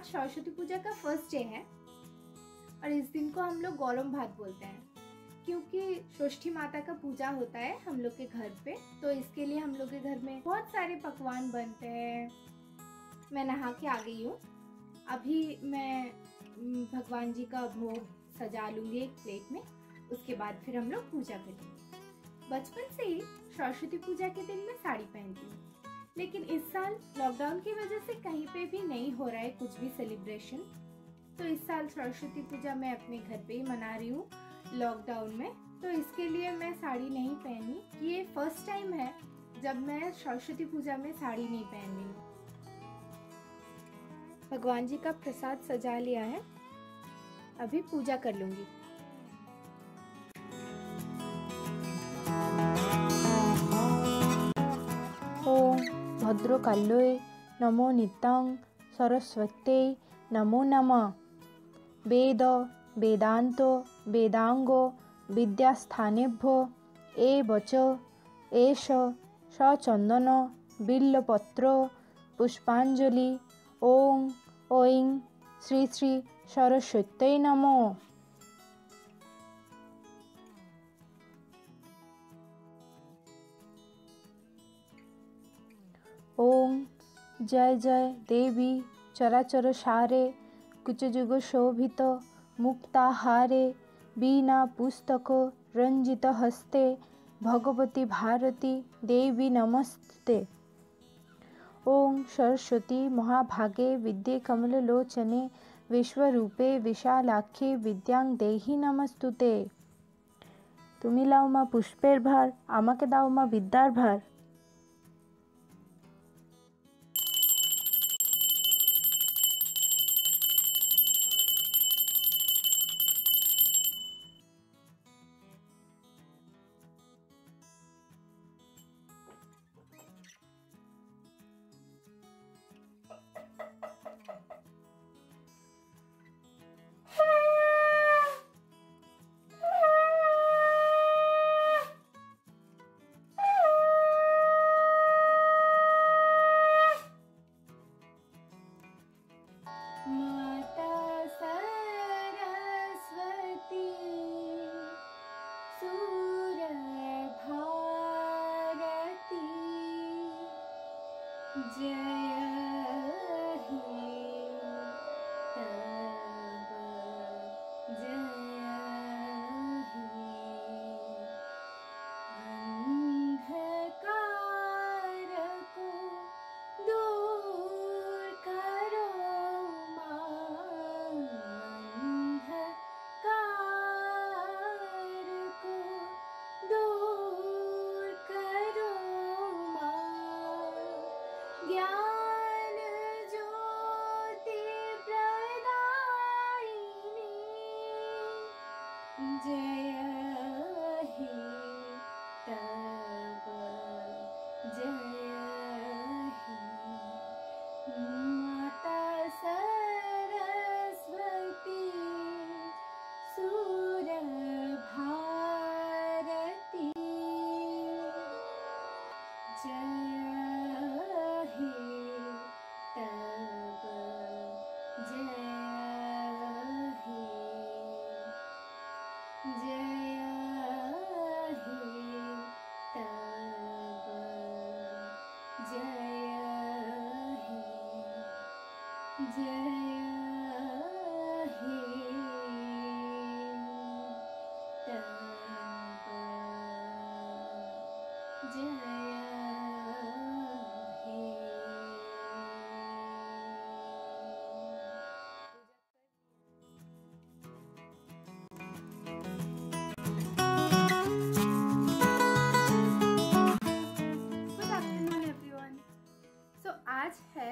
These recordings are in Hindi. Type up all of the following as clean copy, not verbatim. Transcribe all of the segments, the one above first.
आज सरस्वती पूजा का फर्स्ट डे है और इस दिन को हम लोग गोलम भात बोलते हैं, क्योंकि षष्ठी माता का पूजा होता है हम लोग के घर पे। तो इसके लिए हम लोग के घर में बहुत सारे पकवान बनते हैं। मैं नहा के आ गई हूँ, अभी मैं भगवान जी का भोग सजा लूँगी एक प्लेट में, उसके बाद फिर हम लोग पूजा करेंगे। बचपन से ही सरस्वती पूजा के दिन मैं साड़ी पहनती हूँ, लेकिन इस साल लॉकडाउन की वजह से कहीं पे भी नहीं हो रहा है कुछ भी सेलिब्रेशन। तो इस साल सरस्वती पूजा मैं अपने घर पे ही मना रही हूँ लॉकडाउन में, तो इसके लिए मैं साड़ी नहीं पहनी। ये फर्स्ट टाइम है जब मैं सरस्वती पूजा में साड़ी नहीं पहन रही हूँ। भगवान जी का प्रसाद सजा लिया है, अभी पूजा कर लूंगी। भद्रो काल्लोय नमो नित्यं सरस्वते नमो नमः। वेद वेदांतो वेदांगो विद्यास्थानेभ्यो एवच एष सचंदन बिल्वपत्रो पुष्पांजलि ओं ओं श्री श्री सरस्वत्यै नमः। ओम जय जय देवी चराचर सारे कुचजुग शोभित मुक्ताहारे बीना पुस्तक रंजित हस्ते भगवती भारती देवी नमस्ते। ओम सरस्वती महाभागे विद्ये कमललोचने विश्वरूपे विशालाख्ये विद्यांग देहि नमस्तुते। तुम्ही लाओ माँ पुष्पेर भार, आमाके दाओ माँ विद्यार भार।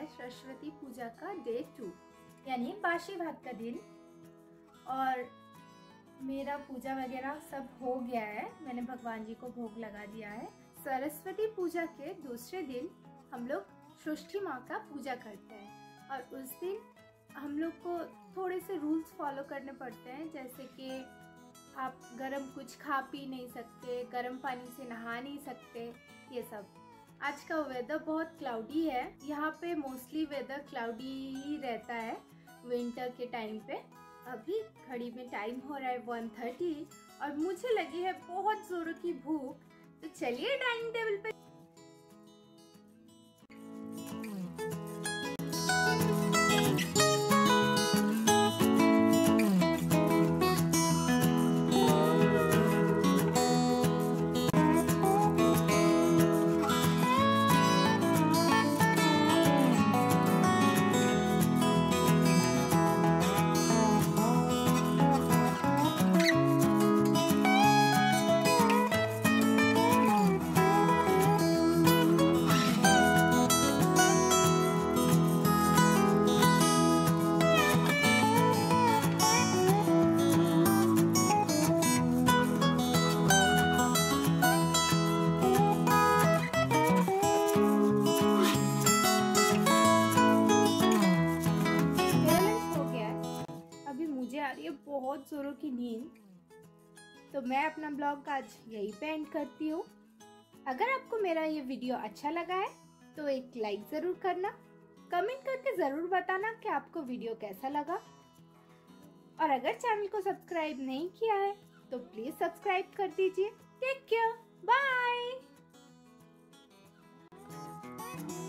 सरस्वती पूजा का डे 2 यानी बासी भात का दिन, और मेरा पूजा वगैरह सब हो गया है। मैंने भगवान जी को भोग लगा दिया है। सरस्वती पूजा के दूसरे दिन हम लोग षष्ठी माँ का पूजा करते हैं, और उस दिन हम लोग को थोड़े से रूल्स फॉलो करने पड़ते हैं, जैसे कि आप गर्म कुछ खा पी नहीं सकते, गर्म पानी से नहा नहीं सकते, ये सब। आज का वेदर बहुत क्लाउडी है, यहाँ पे मोस्टली वेदर क्लाउडी ही रहता है, विंटर के टाइम पे। अभी घड़ी में टाइम हो रहा है 1:30 और मुझे लगी है बहुत जोरों की भूख, तो चलिए डाइनिंग टेबल पे। बहुत जोरों की नींद, तो मैं अपना ब्लॉग आज यही पे एंड करती हूँ। अगर आपको मेरा ये वीडियो अच्छा लगा है तो एक लाइक जरूर करना, कमेंट करके जरूर बताना कि आपको वीडियो कैसा लगा, और अगर चैनल को सब्सक्राइब नहीं किया है तो प्लीज सब्सक्राइब कर दीजिए। Take care, bye.